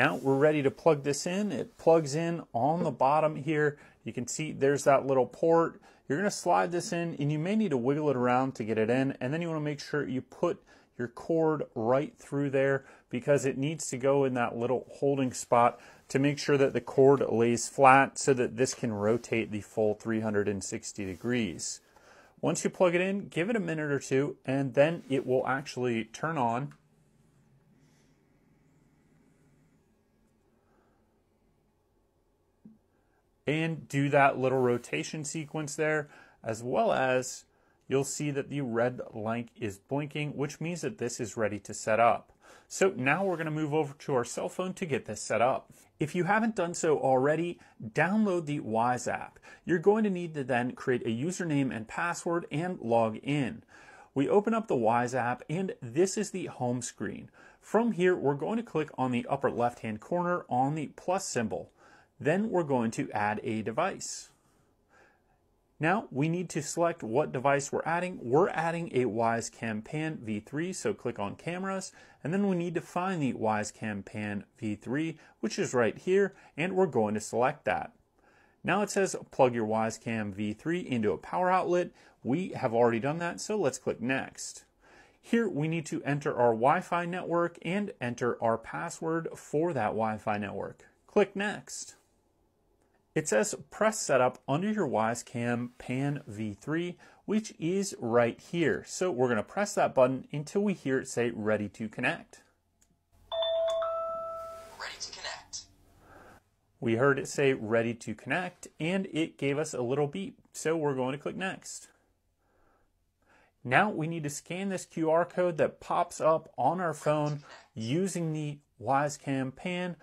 Now we're ready to plug this in. It plugs in on the bottom here. You can see there's that little port. You're going to slide this in, and you may need to wiggle it around to get it in, and then you want to make sure you put your cord right through there because it needs to go in that little holding spot to make sure that the cord lays flat so that this can rotate the full 360 degrees. Once you plug it in, give it a minute or two, and then it will actually turn on. And do that little rotation sequence there, as well as you'll see that the red light is blinking, which means that this is ready to set up. So now we're going to move over to our cell phone to get this set up. If you haven't done so already, download the Wyze app. You're going to need to then create a username and password and log in. We open up the Wyze app, and this is the home screen. From here, we're going to click on the upper left-hand corner on the plus symbol. Then we're going to add a device. Now we need to select what device we're adding. We're adding a Wyze Cam Pan V3, so click on cameras, and then we need to find the Wyze Cam Pan V3, which is right here, and we're going to select that. Now it says plug your Wyze Cam V3 into a power outlet. We have already done that, so let's click next. Here we need to enter our Wi-Fi network and enter our password for that Wi-Fi network. Click next. It says press setup under your Wyze Cam Pan V3, which is right here. So we're going to press that button until we hear it say ready to connect. Ready to connect. We heard it say ready to connect, and it gave us a little beep. So we're going to click next. Now we need to scan this QR code that pops up on our phone using the Wyze Cam Pan.